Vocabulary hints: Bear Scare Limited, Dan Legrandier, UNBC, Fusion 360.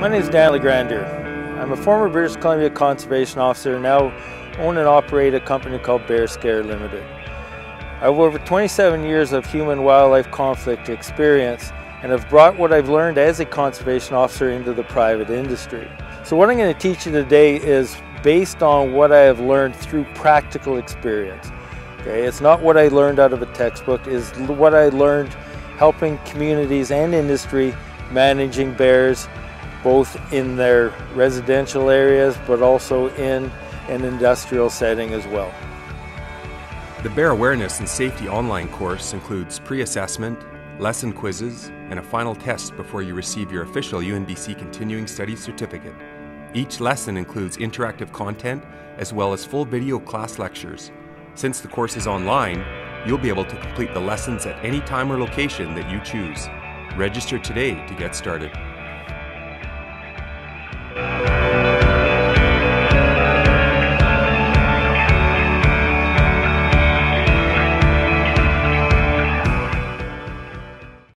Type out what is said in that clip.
My name is Dan Legrandier. I'm a former British Columbia conservation officer and now own and operate a company called Bear Scare Limited. I have over 27 years of human-wildlife conflict experience and have brought what I've learned as a conservation officer into the private industry. So what I'm going to teach you today is based on what I have learned through practical experience. Okay? It's not what I learned out of a textbook, it's what I learned helping communities and industry managing bears, both in their residential areas but also in an industrial setting as well. The Bear Awareness and Safety online course includes pre-assessment, lesson quizzes, and a final test before you receive your official UNBC Continuing Studies Certificate. Each lesson includes interactive content as well as full video class lectures. Since the course is online, you'll be able to complete the lessons at any time or location that you choose. Register today to get started.